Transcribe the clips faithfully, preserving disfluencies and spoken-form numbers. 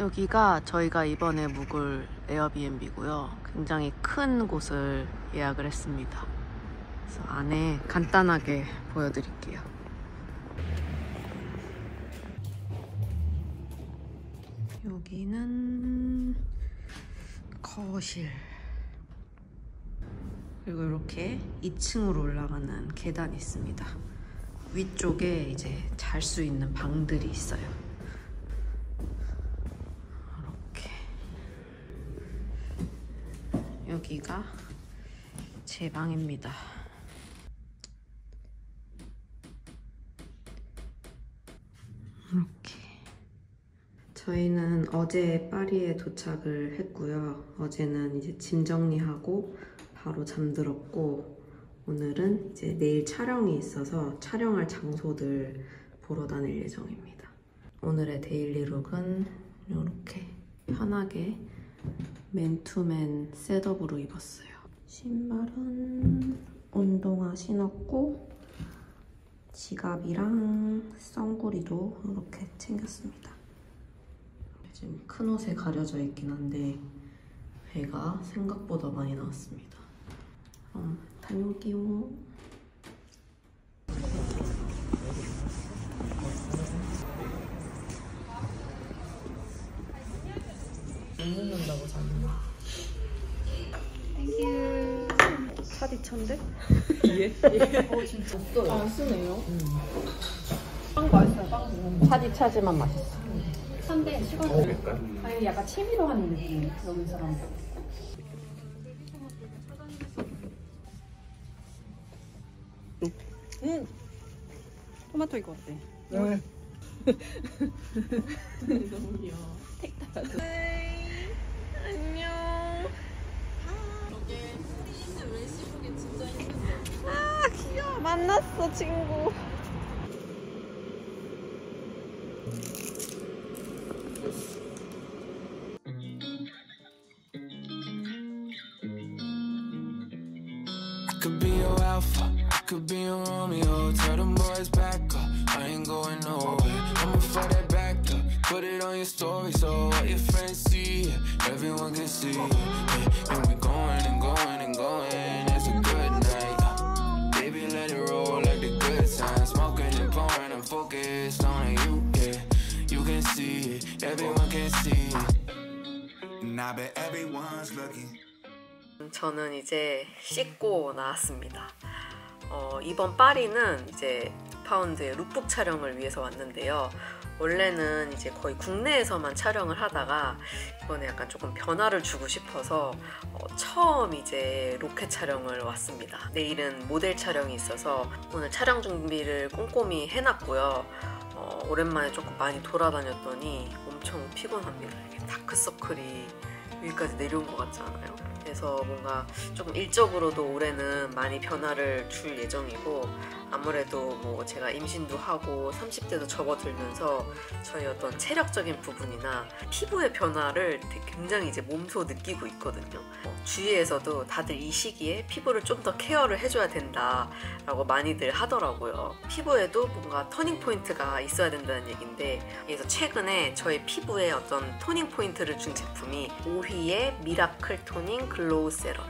여기가 저희가 이번에 묵을 에어비앤비고요. 굉장히 큰 곳을 예약을 했습니다. 그래서 안에 간단하게 보여드릴게요. 여기는 거실. 그리고 이렇게 이 층으로 올라가는 계단이 있습니다. 위쪽에 이제 잘 수 있는 방들이 있어요. 이렇게. 여기가 제 방입니다. 이렇게. 저희는 어제 파리에 도착을 했고요. 어제는 이제 짐 정리하고 바로 잠들었고, 오늘은 이제 내일 촬영이 있어서 촬영할 장소들 보러 다닐 예정입니다. 오늘의 데일리룩은 이렇게 편하게 맨투맨 셋업으로 입었어요. 신발은 운동화 신었고, 지갑이랑 선구리도 이렇게 챙겼습니다. 지금 큰 옷에 가려져 있긴 한데 배가 생각보다 많이 나왔습니다. 그럼 다녀올게요. 안 늦는다고 자는. 땡큐. 사디찬데? 예? 예. 어 진짜 없어요. 안 쓰네요. 음. 빵 맛있어요. 빵. 사디차지만 맛있어. 한데 시간은 아니 약간 취미로 하는 느낌. 여기 사람 응. 응. 토마토 이거 어때? 네. 너무 귀여워. 택다. 안녕. 저게 스리는 외식국에 진짜 힘든데. 아 귀여워. 만났어 친구. Could be your alpha, I could be your Romeo. Tell them boys back up, I ain't going nowhere. I'ma throw that back up, put it on your story so all your friends see it, everyone can see it. Yeah, and we going and going and going. It's a good night, baby. Let it roll like the good times. Smoking and pouring, I'm focused on you. Yeah, you can see it, everyone can see it. And I bet everyone's looking. 저는 이제 씻고 나왔습니다. 어, 이번 파리는 이제 파운드의 룩북 촬영을 위해서 왔는데요. 원래는 이제 거의 국내에서만 촬영을 하다가 이번에 약간 조금 변화를 주고 싶어서 어, 처음 이제 로켓 촬영을 왔습니다. 내일은 모델 촬영이 있어서 오늘 촬영 준비를 꼼꼼히 해놨고요. 어, 오랜만에 조금 많이 돌아다녔더니 엄청 피곤합니다. 이게 다크서클이 여기까지 내려온 것 같지 않아요? 그래서 뭔가 조금 일적으로도 올해는 많이 변화를 줄 예정이고, 아무래도 뭐 제가 임신도 하고 삼십 대도 접어들면서 저희 어떤 체력적인 부분이나 피부의 변화를 굉장히 이제 몸소 느끼고 있거든요. 주위에서도 다들 이 시기에 피부를 좀 더 케어를 해줘야 된다라고 많이들 하더라고요. 피부에도 뭔가 터닝 포인트가 있어야 된다는 얘기인데, 그래서 최근에 저희 피부에 어떤 토닝 포인트를 준 제품이 오휘의 미라클 토닝 글로우 세럼.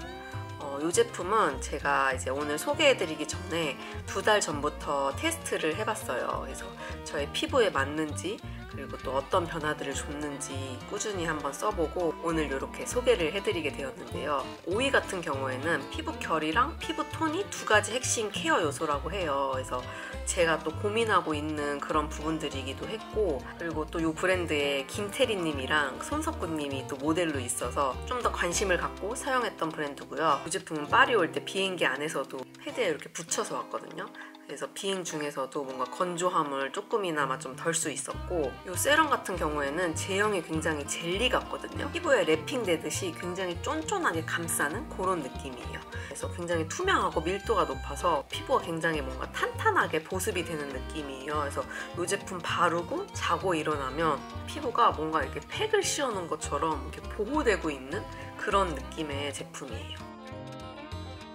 어, 이 제품은 제가 이제 오늘 소개해드리기 전에 두 달 전부터 테스트를 해봤어요. 그래서 저의 피부에 맞는지, 그리고 또 어떤 변화들을 줬는지 꾸준히 한번 써보고 오늘 이렇게 소개를 해드리게 되었는데요. 오이 같은 경우에는 피부 결이랑 피부 톤이 두 가지 핵심 케어 요소라고 해요. 그래서 제가 또 고민하고 있는 그런 부분들이기도 했고, 그리고 또 이 브랜드의 김태리님이랑 손석구님이 또 모델로 있어서 좀 더 관심을 갖고 사용했던 브랜드고요. 이 제품은 파리 올 때 비행기 안에서도 패드에 이렇게 붙여서 왔거든요. 그래서 비행 중에서도 뭔가 건조함을 조금이나마 좀 덜 수 있었고, 이 세럼 같은 경우에는 제형이 굉장히 젤리 같거든요. 피부에 랩핑되듯이 굉장히 쫀쫀하게 감싸는 그런 느낌이에요. 그래서 굉장히 투명하고 밀도가 높아서 피부가 굉장히 뭔가 탄탄하게 보습이 되는 느낌이에요. 그래서 이 제품 바르고 자고 일어나면 피부가 뭔가 이렇게 팩을 씌워놓은 것처럼 이렇게 보호되고 있는 그런 느낌의 제품이에요.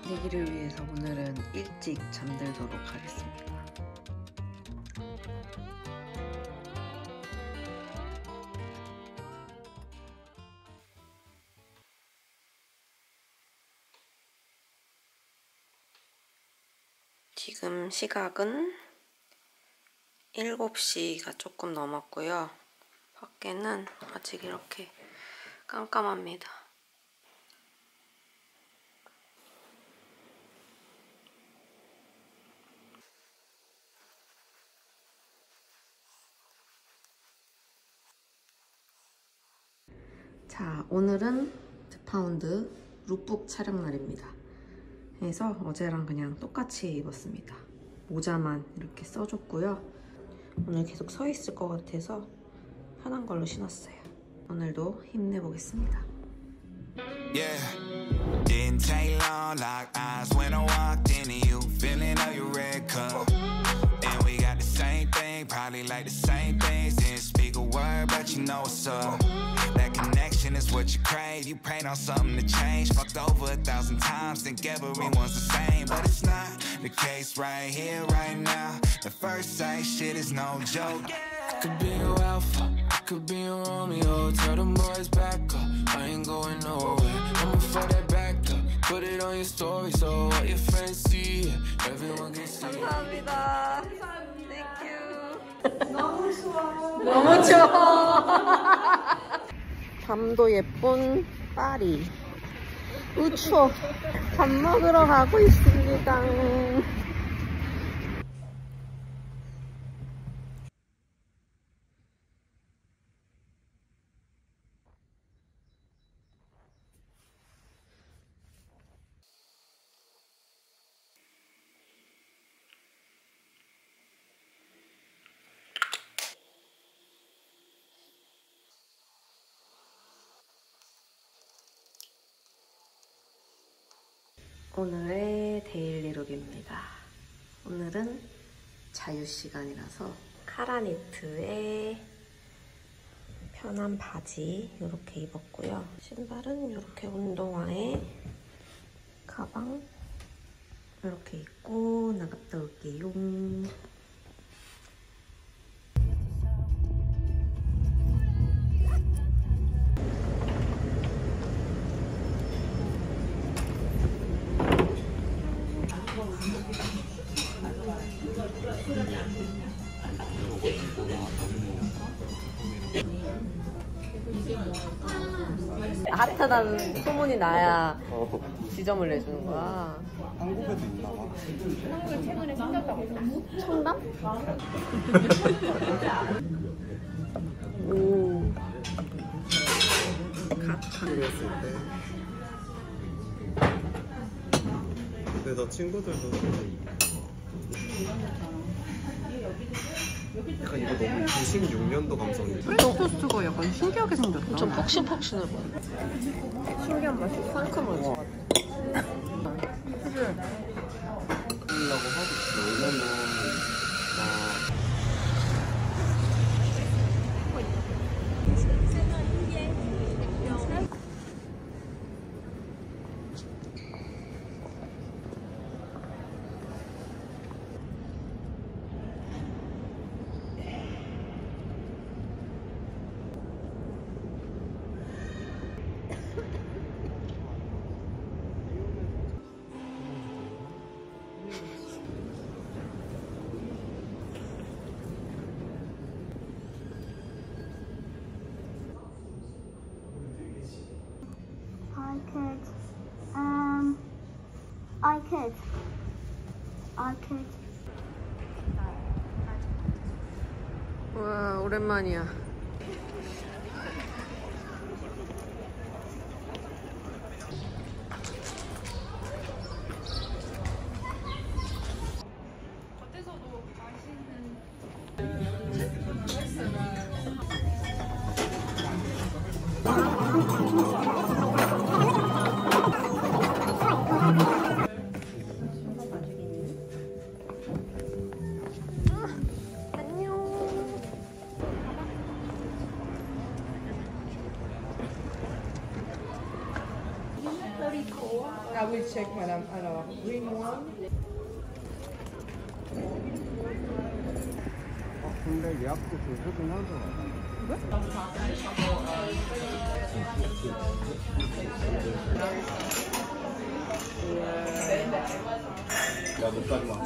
얘기를 위해서 오늘은 일찍 잠들도록 하겠습니다. 지금 시각은 일곱 시가 조금 넘었고요. 밖에는 아직 이렇게 깜깜합니다. 자, 오늘은 더 파운드 룩북 촬영 날입니다. 그래서 어제랑 그냥 똑같이 입었습니다. 모자만 이렇게 써줬고요. 오늘 계속 서 있을 것 같아서 편한 걸로 신었어요. 오늘도 힘내보겠습니다. Is what you crave, you prayed on something to change. Fucked over a thousand times, think everyone's the same. But it's not the case right here, right now. The first sight shit is no joke. I could be your alpha, I could be your Romeo. Tell them boys back up, I ain't going nowhere. I'ma fuck that back up, put it on your story. So what your friends see, everyone can see. 감사합니다. Thank you. 너무 추워. 너무 추워. 밤도 예쁜 파리. 우 추워. 밥 먹으러 가고 있습니다. 오늘의 데일리룩입니다. 오늘은 자유시간이라서 카라니트에 편한 바지 이렇게 입었고요. 신발은 이렇게 운동화에 가방 이렇게 입고 나갔다 올게요. 핫하다는 소문이 나야 지점을 내주는 거야. 한국에도 있나 봐. 한국에 최근에 생겼다고 했어. 청담? 오. 갔을 때. 근데 나 친구들도 약간 이거 너무 이십육 년도 감성이야. 프렌치 토스트가 약간 신기하게 생겼다. 엄청 폭신폭신해 보여. 신기한 맛이 상큼하지. 그치? 하려고 하고 있어. 왜냐면 I could. I could. 와, 오랜만이야. 겉에서도 맛있는. I will check, madam. Alors, green one.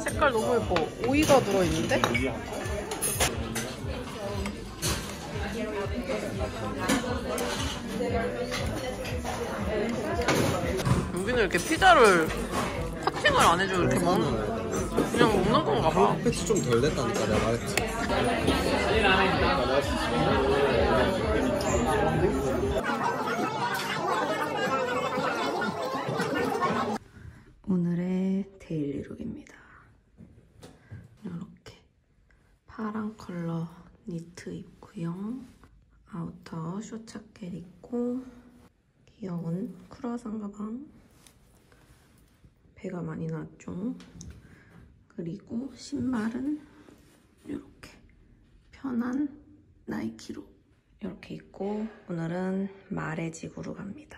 색깔 너무 예뻐. 오이가 들어있는데? 여기는 이렇게 피자를 커팅을 안 해주고 이렇게 먹는 거야. 그냥 먹는 건가 봐. 햇빛이 좀 덜 됐다니까 내가 말했지. 오늘의 데일리룩입니다. 이렇게 파란 컬러 니트 입고요. 아우터 숏자켓 입고 귀여운 크루아상 가방, 배가 많이 나왔죠. 그리고 신발은 이렇게 편한 나이키로 이렇게 입고 오늘은 말의 지구로 갑니다.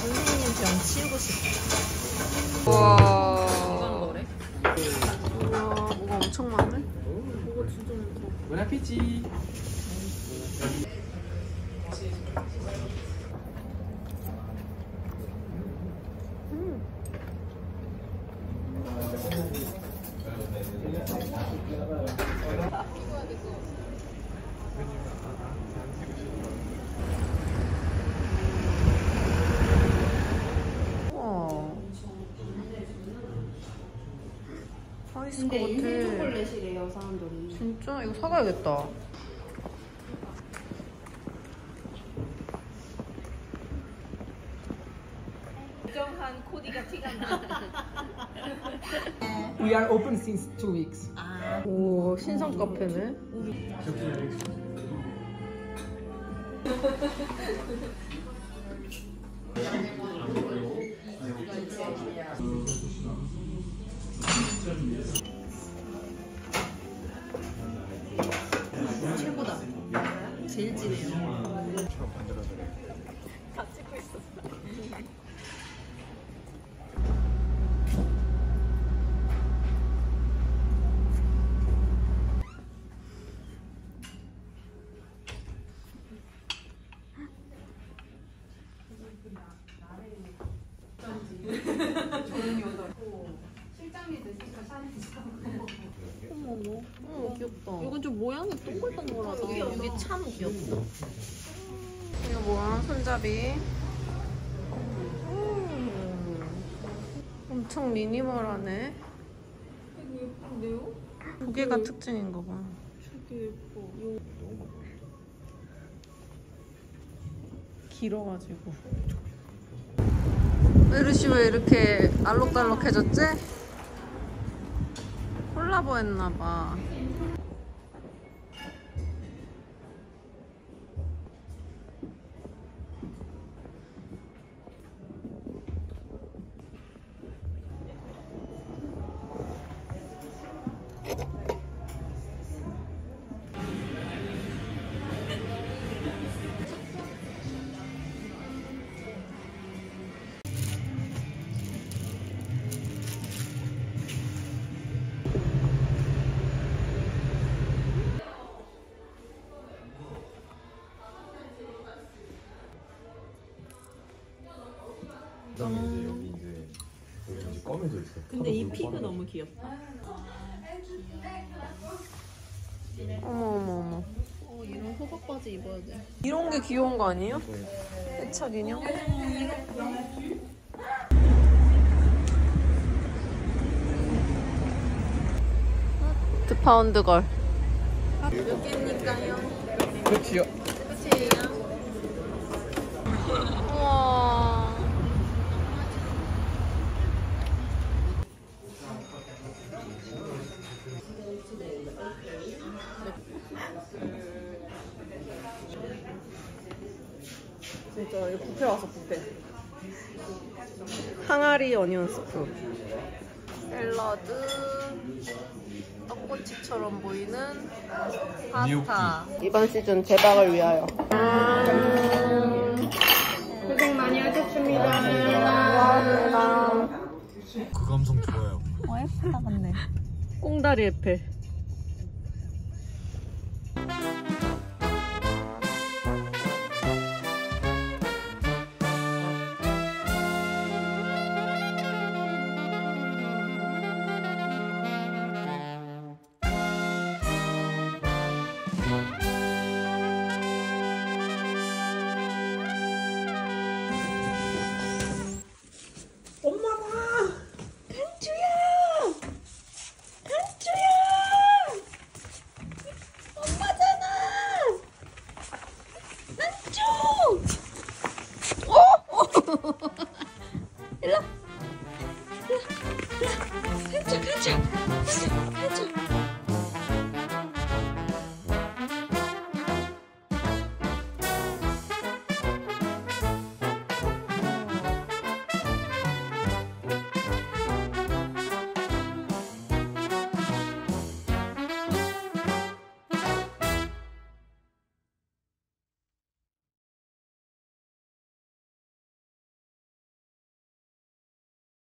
선생님 병 치우고 싶어. 우와. 우와, 뭐가 엄청 많네? 뭐가 진짜 많고. 문 앞이지. 음. 우와. 맛있을 것 같아. 인생 초콜릿이래요, 사람들이. 진짜? 이거 사가야겠다. We are open since two weeks. 아. 오, 신상 카페네. 최고다. 제일 진해요. 다 찍고 있었어. 이건 좀 모양이 동글동글하다. 이게 참 귀엽다. 이거 뭐야? 손잡이. 음. 엄청 미니멀하네. 되게 예쁜데요? 고개가 특징인가 봐. 되게 예뻐. 길어가지고. 메르시 왜 이렇게 알록달록해졌지? 콜라보 했나봐. 그다음에 이제 여기 이제 여기 이제 검해져 있어. 근데 이 피그 너무 귀엽다. 어머 어머 어머. 어, 이런 호박 바지 입어야 돼. 이런 게 귀여운 거 아니에요? 해착 인형. 더 파운드 걸. 몇 개입니까요? 그렇지요. 그렇지요. 우와. 진짜 이거 뷔페 와서 뷔페. 항아리 어니언 스프, 샐러드, 떡꼬치처럼 보이는 파스타. 이번 시즌 대박을 위하여. 음 고생 많이 하셨습니다. 감사합니다. 그 감성 좋아요. 어, 예쁘다 근데. 꽁다리 에펠. 일로! 일로! 일로! 한쪽! 한쪽! 한쪽!